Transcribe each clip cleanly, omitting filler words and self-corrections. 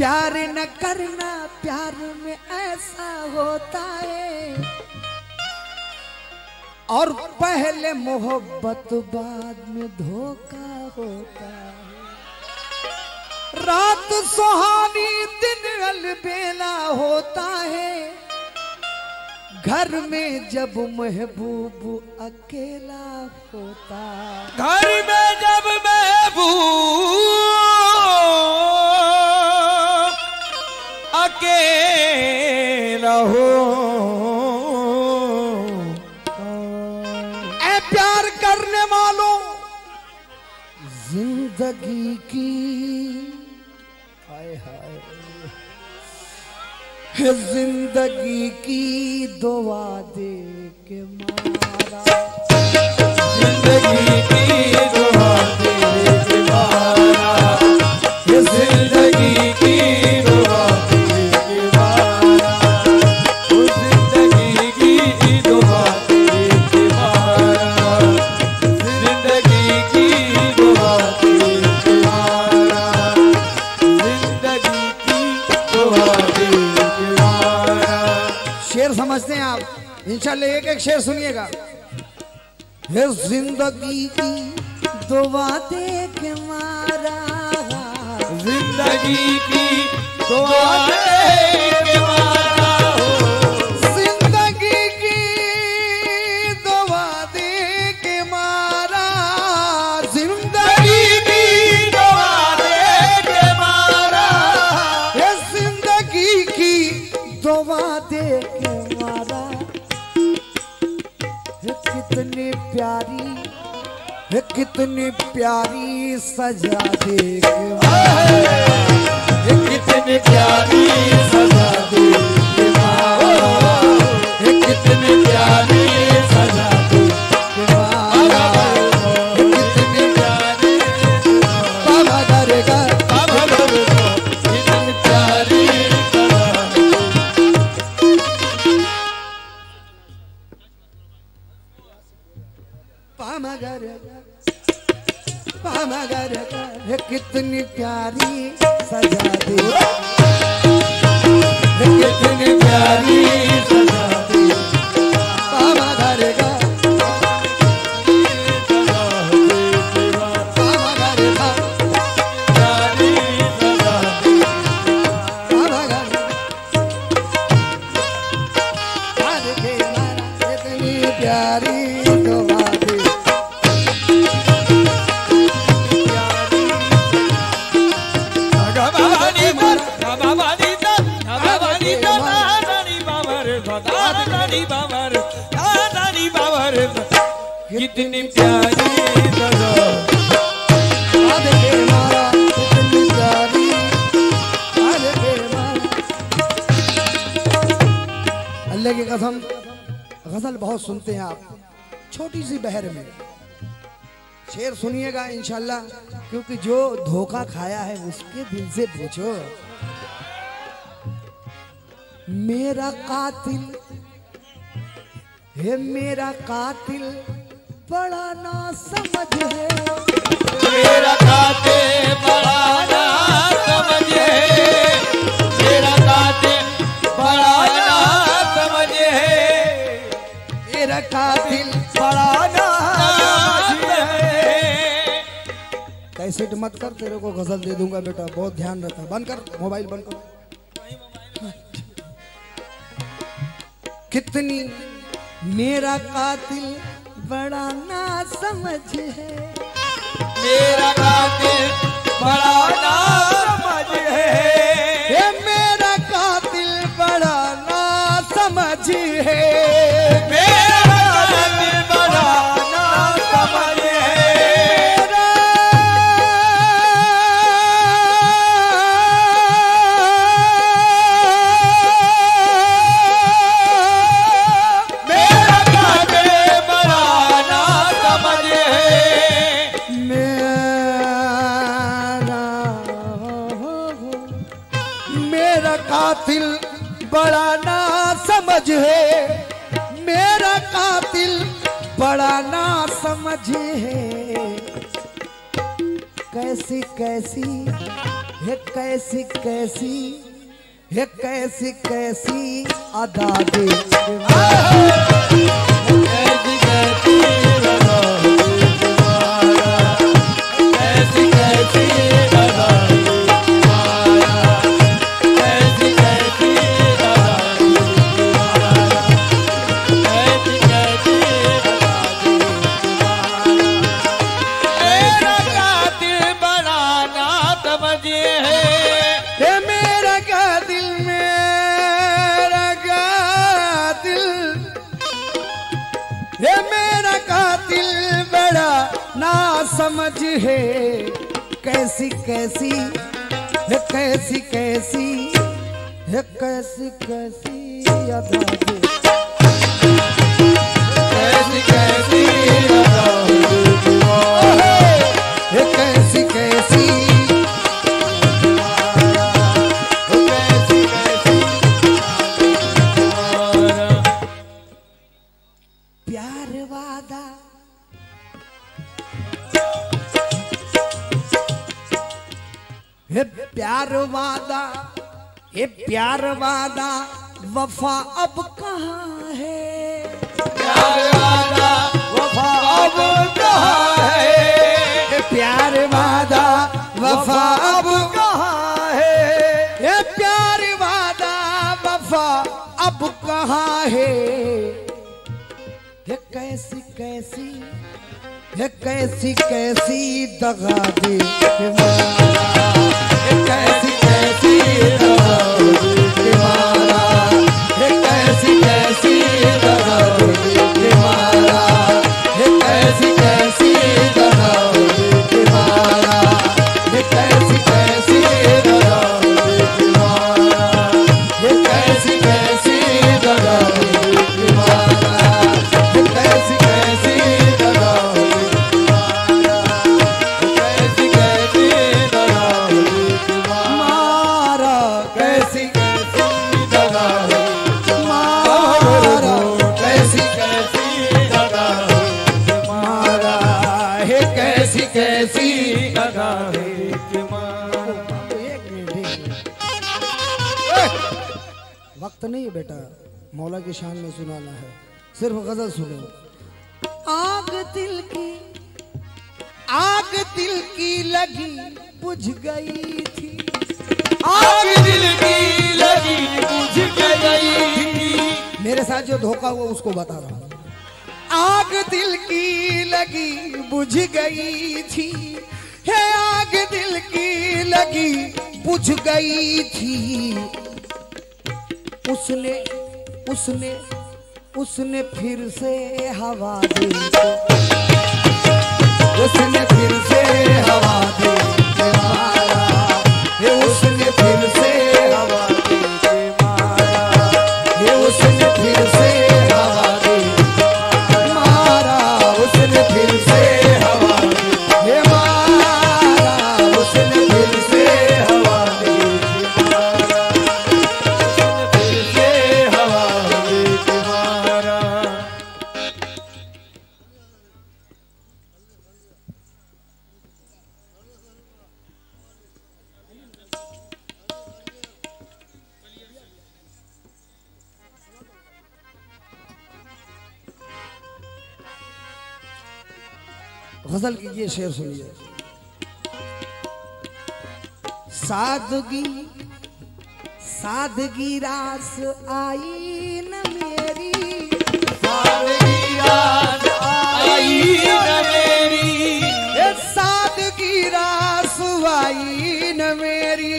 प्यार न करना प्यार में ऐसा होता है और पहले मोहब्बत बाद में धोखा होता है। रात सुहानी दिन अलबेला होता है, घर में जब महबूब अकेला होता है। घर में जब महबूब अकेला हो, ऐ प्यार करने वालों जिंदगी की हाय हाय जिंदगी की दुआ देके मारा, जिंदगी की दुआ देके मारा, जिंदगी की दुआ देके मारा, जिंदगी की दुआ देके मारा, जिंदगी की दुआ देके मारा, जिंदगी की दुआ देके। शेर समझते हैं आप, इंशाल्लाह एक एक शेर सुनिएगा। ये जिंदगी की दुआ देके मारा, जिंदगी की दुआ देके मारा, जिंदगी की दुआ देके मारा, जिंदगी की दुआ देके मारा, ये जिंदगी की दुआ देके प्यारी कितनी प्यारी सजा देके मारा, कितनी प्यारी सजा देके मारा, कितनी प्यारी सजा देके मारा, कितनी प्यारी बाबा करेगा बाबा करेगा, कितनी प्यारी पामगर कितनी प्यारी सजा दे, कितनी प्यारी सजा दे, पामगर का पामगर का प्यारी सजा दे, पामगर के मारा कितनी प्यारी दुआ दे। कितनी प्यारी सजा देके मारा, कितनी प्यारी देके मारा। अल्लाह की कसम, गजल बहुत सुनते हैं आप, छोटी सी बहर में शेर सुनिएगा इंशाल्लाह, क्योंकि जो धोखा खाया है उसके दिल से पूछो। मेरा कातिल है, मेरा कातिल बड़ा ना समझ है, मेरा कातिल बड़ा ना समझ है, मेरा कातिल बड़ा ना समझ है, मेरा कातिल बड़ा ना समझ है। कैसेट मत कर, तेरे को गजल दे दूंगा बेटा, बहुत ध्यान रखना। बंद कर मोबाइल, बंद कर। कितनी मेरा कातिल बड़ा ना समझ है, मेरा कातिल बड़ा ना समझ है, मेरा कातिल बड़ा ना समझ है, मेरा कातिल बड़ा ना समझ है। कातिल बड़ा ना समझ है, मेरा कातिल बड़ा ना समझ है, कैसी कैसी है कैसी कैसी है कैसी कैसी अदा दे समझ है कैसी कैसी है कैसी कैसी है कैसी कैसी अदा दे कैसी कैसी अदा दे कैसी कैसी प्यार वादा ये प्यार वादा वफा अब कहाँ है प्यार वादा वफा अब कहाँ है प्यार वादा वफा अब कहाँ है ये प्यार वादा वफा अब कहाँ है ये कैसी कैसी है कैसी कैसी दगा दे के मारा कैसी कैसी दगा के मारा कैसी कैसी दगा के मारा कैसी कैसी दगा के मारा कैसी कैसी दगा के मारा कैसी कैसी दगा के मारा कैसी कैसी दगा वक्त नहीं है बेटा, मौला की शान में सुनाना है। सिर्फ गजल सुनो। आग दिल की लगी बुझ गई थी, आग दिल की लगी बुझ गई थी। मेरे साथ जो धोखा हुआ उसको बता रहा हूँ। आग दिल की लगी बुझ गई थी, है आग दिल की लगी बुझ गई थी। उसने उसने उसने फिर से हवा दी, उसने फिर से हवा दी के मारा, ये उसने फिर से हवा दी के मारा, ये उसने फिर से हवा दी के मारा, उसने फिर से हवा दी के मारा, उसने फिर से हवा दी के मारा। गजल की ये शेर सुनिए। सादगी सादगी रास आई न मेरी, सादगी रास आई न मेरी, ये सादगी रास आई न मेरी,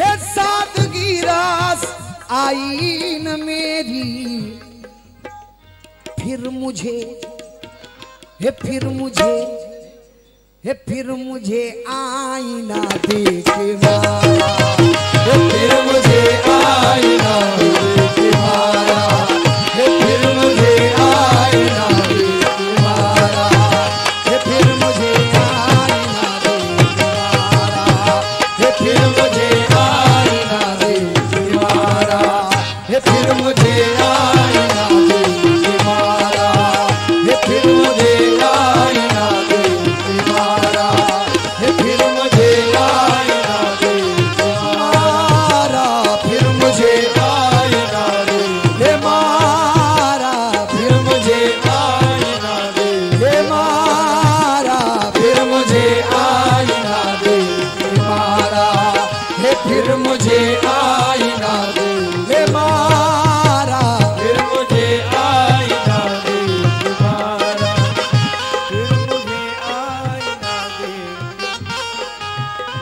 ये सादगी रास आई न मेरी। फिर मुझे आईना देखे मारा, फिर मुझे आईना देखे मारा, फिर मुझे आईना देखे मारा, फिर मुझे आईना देखे मारा, फिर मुझे आईना देखे मारा, फिर मुझे आईना देखे मारा, फिर मुझे आईना दे के मारा।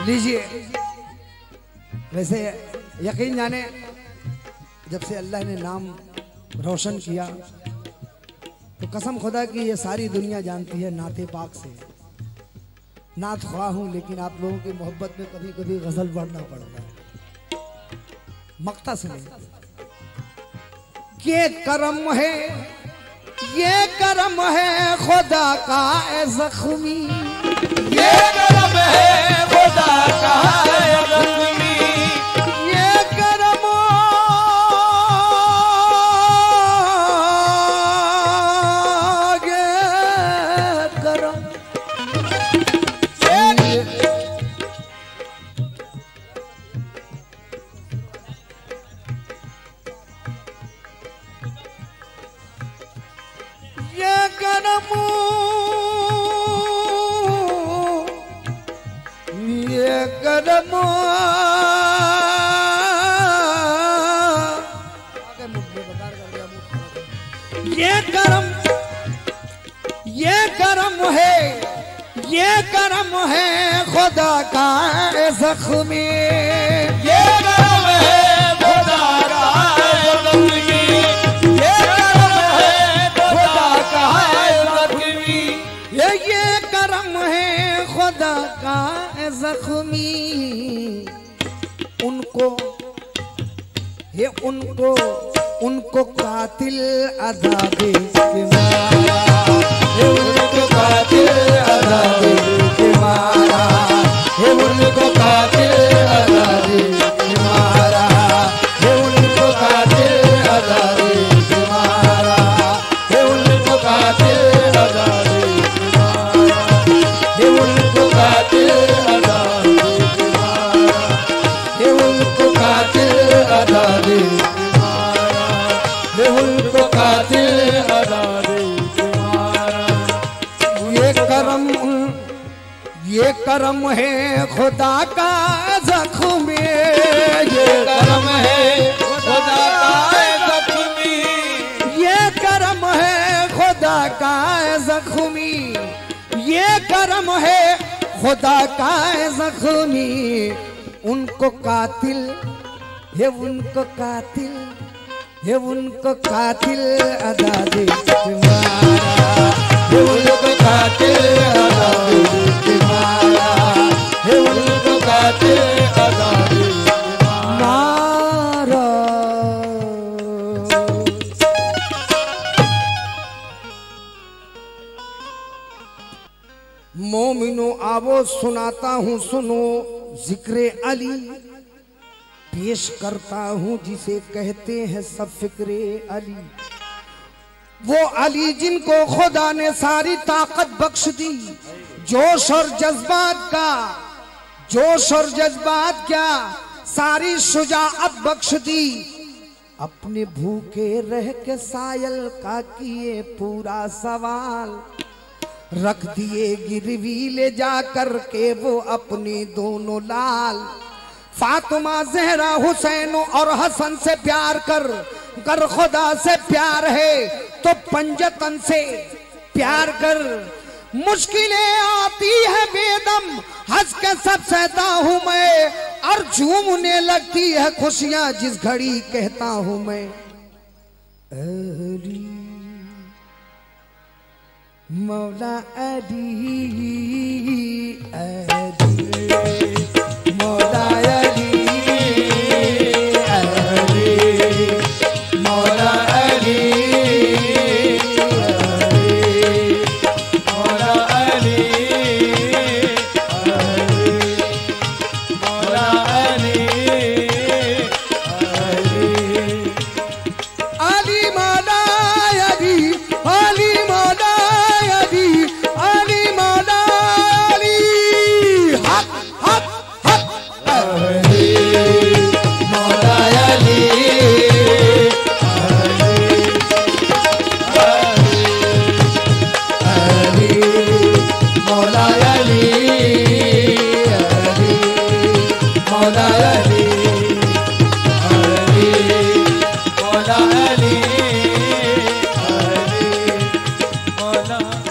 दीजिए। वैसे यकीन जाने जब से अल्लाह ने नाम रोशन किया तो कसम खुदा की ये सारी दुनिया जानती है नाते पाक से। नात ख्वाह हूँ लेकिन आप लोगों की मोहब्बत में कभी कभी गजल बढ़ना पड़ता है। मक्ता सुनिए। ये करम है, ये करम है खुदा का ए जख्मी, ये करम है खुदा का ए जख्मी, ये करम करता हूं जिसे कहते हैं सब फिक्रे अली। वो अली जिनको खुदा ने सारी ताकत बख्श दी, जोश और जज्बात का, जोश और जज्बात क्या सारी शुजाअत बख्श दी। अपने भूखे रह के सायल का किए पूरा सवाल, रख दिए गिरवी ले जा कर के वो अपने दोनों लाल। फातिमा जहरा हुसैन और हसन से प्यार कर, कर खुदा से प्यार है तो पंजतन से प्यार कर। मुश्किलें आती है बेदम हंस के सब सहता हूँ मैं, और झूमने लगती है खुशियाँ जिस घड़ी कहता हूँ मैं अली मौला अली अली मौला अली अली मौला अली अली मौला अली अली मौला अली अली अली मौला अली अली मौला अली अली मौला अली हक हक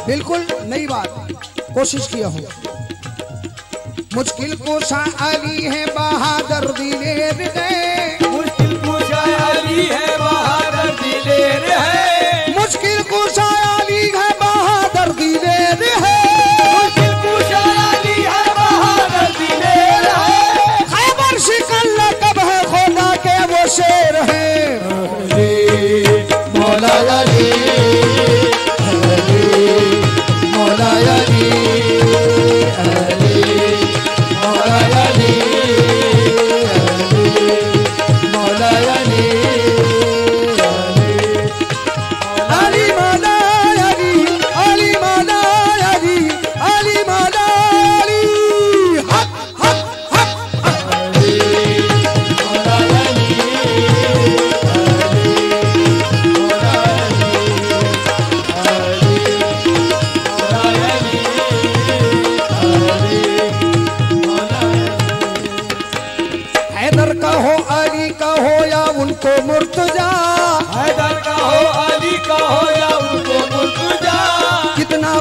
बिल्कुल नई बात कोशिश किया हूं। मुश्किल कुशा अली है बहादुर दिलेर है, मुश्किल कुशा अली है बहादुर दिलेर है, मुश्किल कुशा अली है बहादुर दिलेर है, मुश्किल कुशा अली है बहादुर दिलेर है। खैबर शिकल्ला कब है खुदा के वो शेर है, मौला अली मौला अली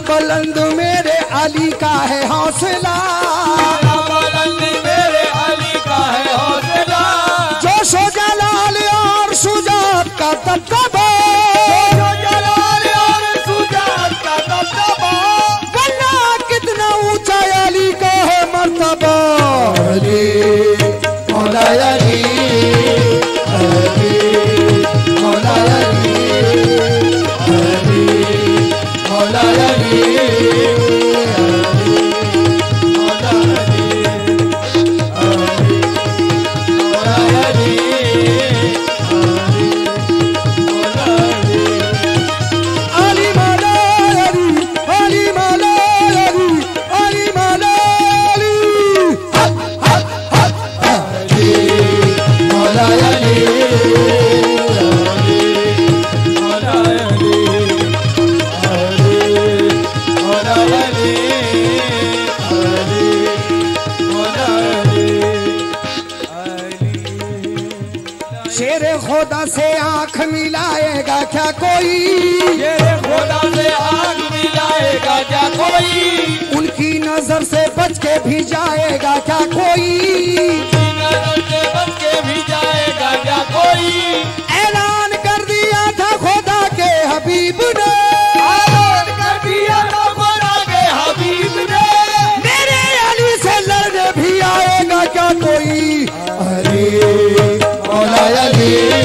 बुलंद मेरे अली का है हौसला, बुलंद मेरे अली का है हौसला, जोश जलाल और सुजात का दबदबा, जोश जलाल और सुजात का दबदबा, वल्ला कितना ऊंचा अली का है मर्तबा। अली मौला अली मौला अली मौला अली से आँख मिलाएगा क्या कोई, शेरे खुदा से आँख मिलाएगा क्या कोई, उनकी नजर से बच के भी जाएगा क्या कोई, उनकी नजर से बच के भी जाएगा क्या कोई। ऐलान कर दिया था खुदा के हबीब ने, ऐलान कर दिया था खुदा के हबीब ने, मेरे अली से लड़ने भी आएगा क्या कोई। अरे मौला अली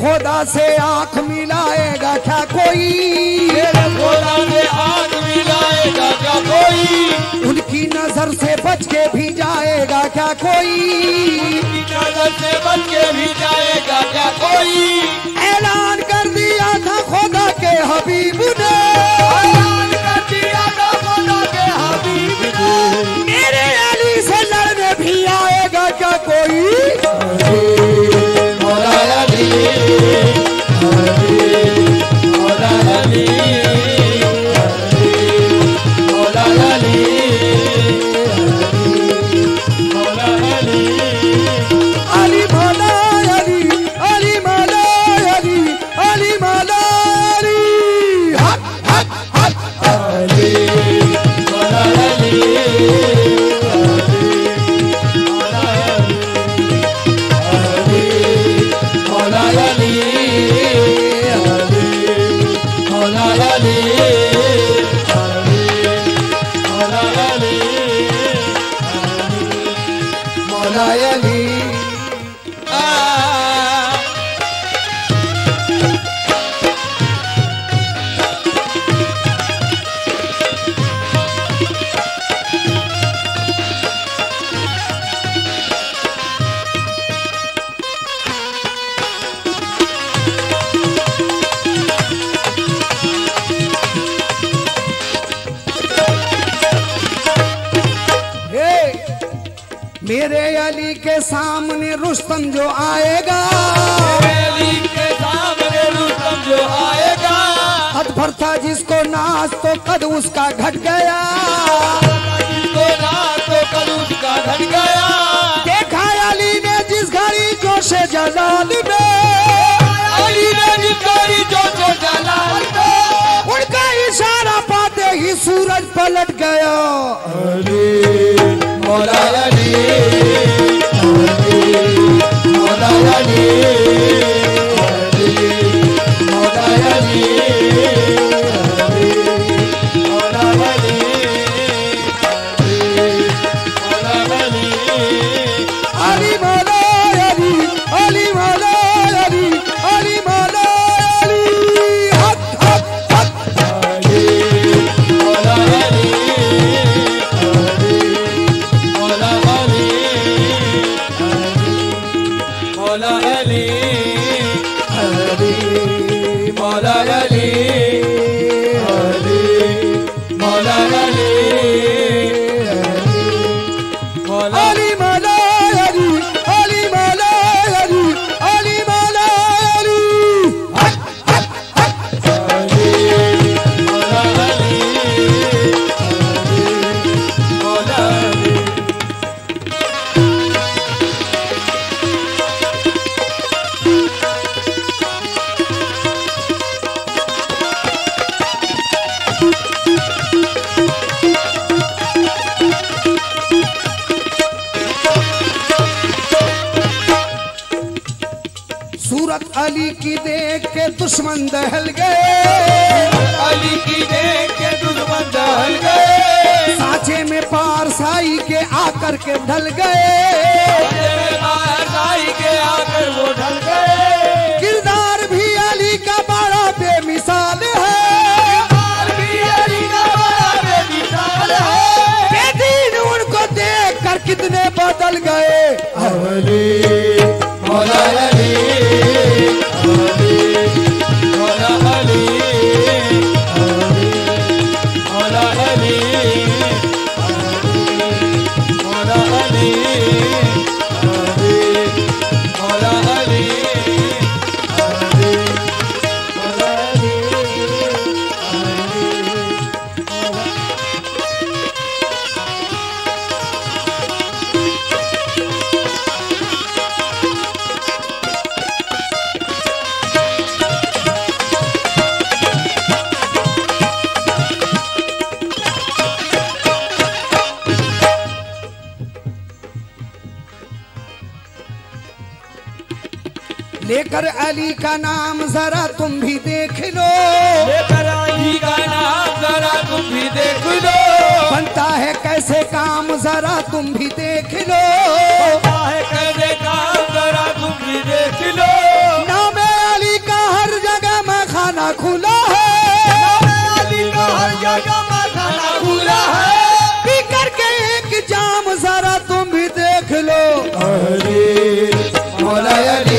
खुदा से आँख मिलाएगा क्या कोई, शेरे खुदा से आँख मिलाएगा क्या कोई, उनकी नजर से बच के भी जाएगा क्या कोई, उनकी नजर से बच के भी जाएगा क्या कोई। ऐलान कर दिया था खुदा के हबीब ने, ऐलान कर दिया था खुदा के हबीब ने, मेरे अली से लड़ने भी आएगा क्या कोई। मेरे अली के सामने रुस्तम जो आएगा, मेरे अली के सामने रुस्तम जो आएगा, पर था जिसको नाश तो कद उसका घट गया, जिसको नाश तो कद उसका घट गया। देखा अली ने जिस घड़ी जोश जलाल में, अली ने जिस घड़ी जोश जलाल में, उनका इशारा पाते ही सूरज पलट गया। अली मौला अली अली की देख के दुश्मन दहल गए, अली की देख के दुश्मन दहल गए। साचे में पारसाई के आकर के ढल गए, पारसाई के आकर वो ढल गए। किरदार भी अली का बड़ा बेमिसाल है, किरदार भी अली का बड़ा बेमिसाल है। बेदीन उनको देख कर कितने बदल गए। अली मौला लेकर अली का नाम जरा तुम भी देख लो, लेकर अली का नाम जरा तुम भी देख लो। बनता है कैसे काम जरा तुम भी देख लो, बनता है कैसे काम जरा तुम भी देख लो। नाम अली का हर जगह मखाना खुला है, नाम अली का हर जगह मखाना खुला है। पी करके एक जाम जरा तुम भी देख लो। मौला अली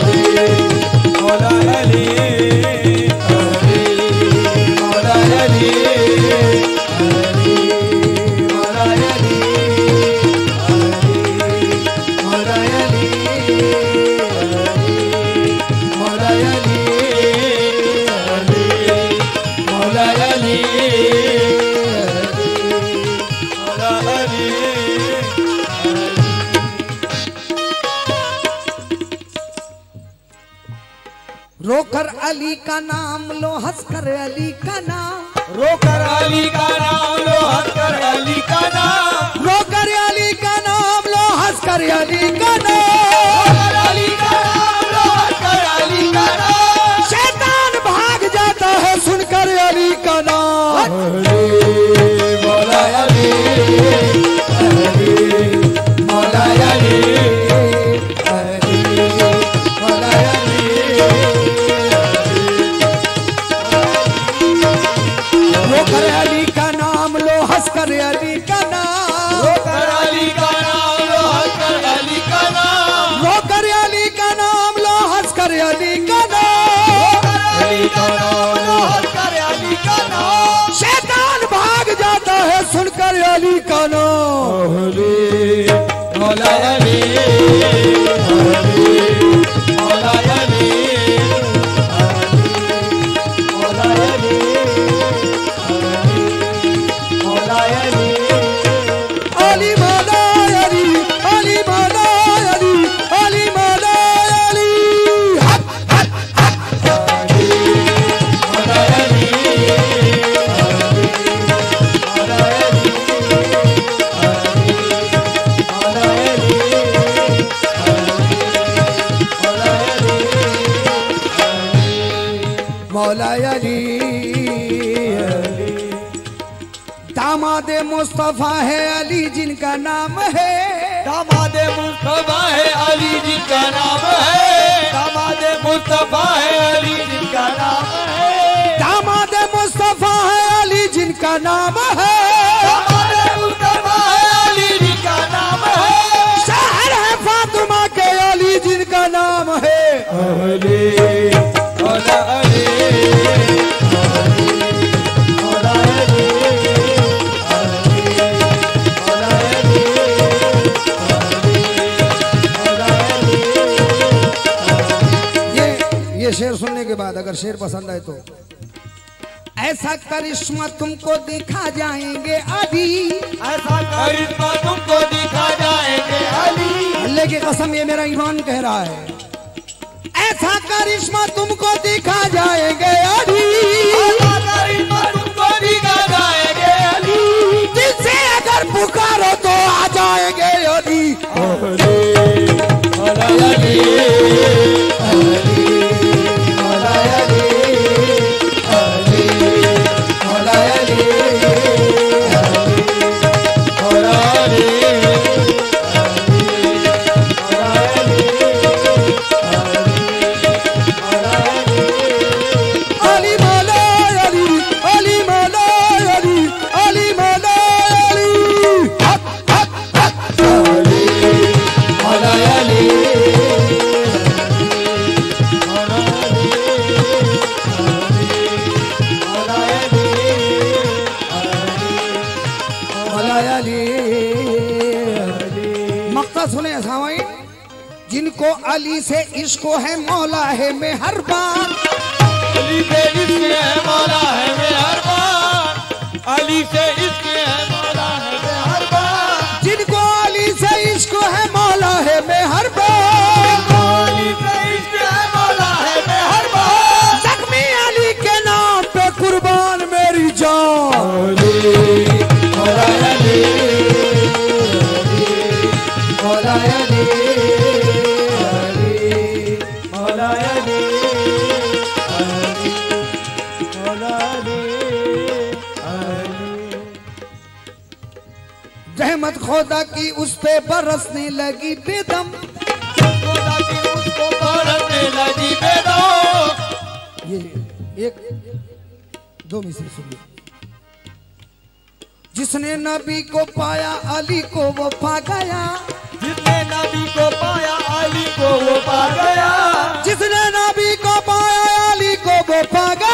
रोकर अली का नाम लो हंस कर अली का नाम, रोकर अली का नाम लो हंस कर अली का नाम, रोकर अली का नाम लो हंस कर अली का नाम, अली का नाम लो हंस कर अली का नाम। शैतान भाग जाता है सुनकर अली का नाम। मौला अली मौला अली सुनकर अली का नाम। मौला अली मौला अली अली, दामाद मुस्तफा है अली जिनका नाम है, दामाद मुस्तफा है अली जिनका नाम है, दामाद मुस्तफा है अली जिनका नाम है, दामाद मुस्तफा है अली जिनका नाम है, दामाद मुस्तफा है अली जिनका नाम है, शहर है फातिमा के अली जिनका नाम है अली। शेर सुनने के बाद अगर शेर पसंद आए तो, ऐसा करिश्मा तुमको दिखा जाएंगे अली, ऐसा करिश्मा तुमको दिखा जाएंगे अली, अल्लाह की कसम ये मेरा ईमान कह रहा है, ऐसा करिश्मा तुमको दिखा जाएंगे अली, ऐसा करिश्मा तुमको दिखा जाएंगे अली, जिससे अगर पुकारो तो आ जाएंगे अली अली। जिनको अली से इश्क है मौला है में हर बार, अली से इश्क है मौला है में हर बार, अली से इश्क है मौला है में हर बार, जिनको अली से इश्क है मौला है में हर बार, जिनको अली से इश्क है मौला है में हर बार, जख्मी अली के नाम पे कुर्बान मेरी जान खुदा की उस पे बरसने लगी बेदम, खुदा की उस पे बरसने लगी बेदम। ये एक दो मिसरे सुनिए। जिसने नबी को पाया अली को वो पा गया, जिसने नबी को पाया अली को वो पा गया, जिसने नबी को पाया अली को वो पा गया।